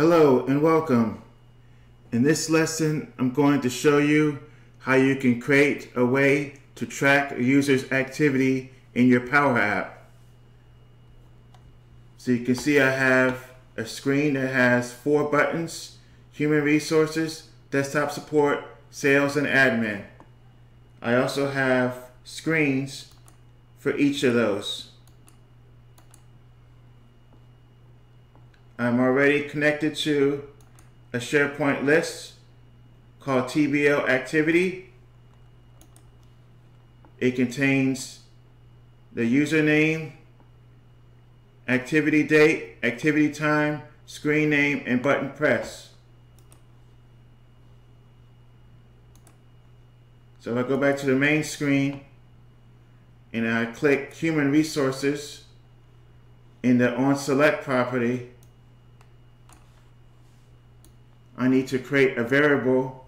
Hello and welcome. In this lesson, I'm going to show you how you can create a way to track a user's activity in your Power App. So you can see I have a screen that has four buttons: Human Resources, Desktop Support, Sales, and Admin. I also have screens for each of those. I'm already connected to a SharePoint list called TBL Activity. It contains the username, activity date, activity time, screen name, and button press. So if I go back to the main screen and I click Human Resources in the OnSelect property, I need to create a variable.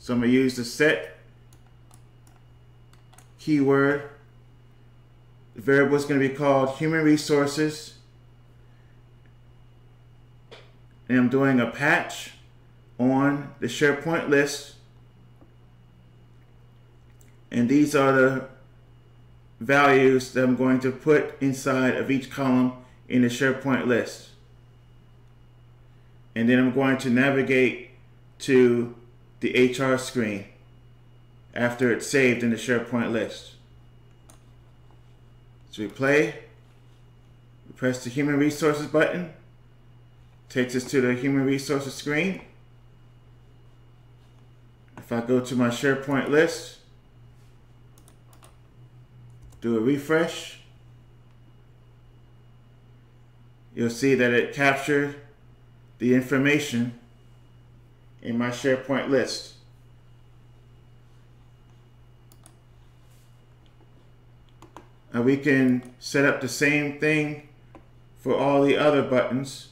So I'm going to use the set keyword. The variable is going to be called Human Resources. And I'm doing a patch on the SharePoint list. And these are the values that I'm going to put inside of each column in the SharePoint list. And then I'm going to navigate to the HR screen after it's saved in the SharePoint list. So we play, we press the Human Resources button, takes us to the Human Resources screen. If I go to my SharePoint list, do a refresh, you'll see that it captured the information in my SharePoint list. And we can set up the same thing for all the other buttons.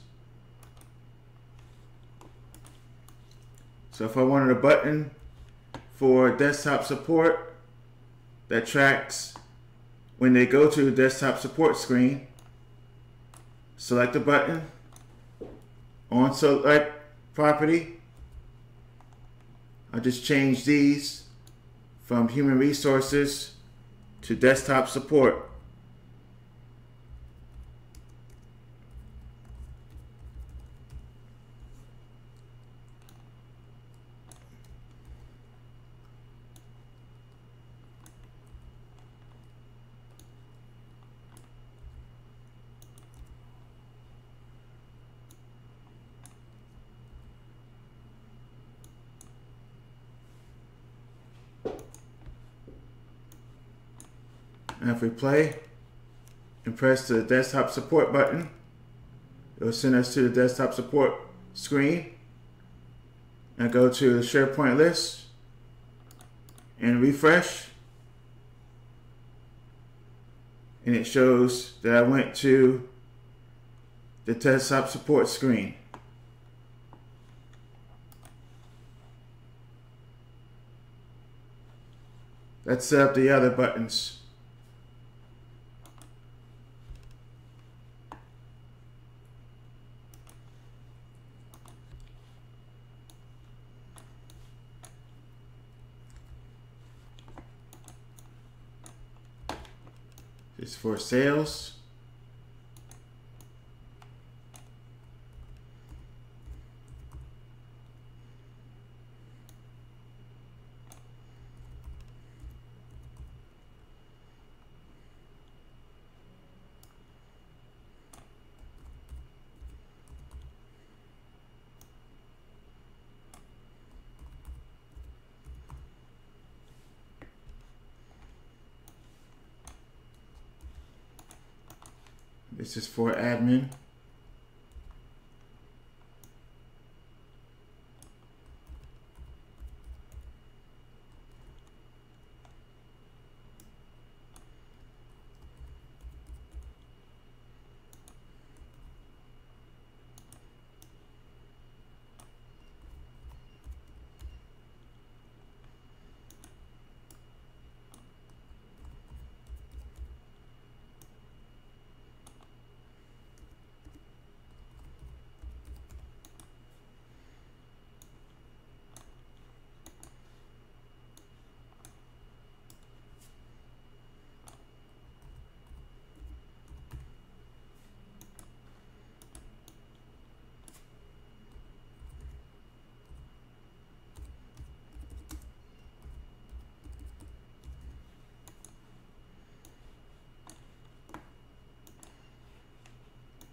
So if I wanted a button for desktop support that tracks when they go to the desktop support screen, select the button, on select property. I'll just change these from Human Resources to Desktop Support. And if we play and press the desktop support button, it will send us to the desktop support screen. And go to the SharePoint list and refresh. And it shows that I went to the desktop support screen. Let's set up the other buttons. It's for sales. This is for admin.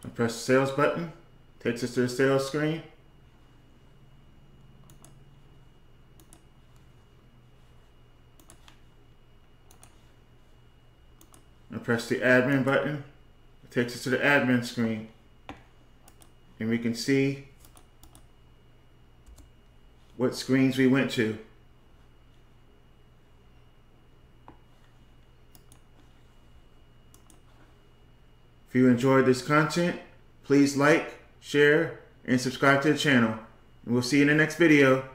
I press the sales button, takes us to the sales screen. I press the admin button, it takes us to the admin screen. And we can see what screens we went to. If you enjoyed this content, please like, share, and subscribe to the channel. And we'll see you in the next video.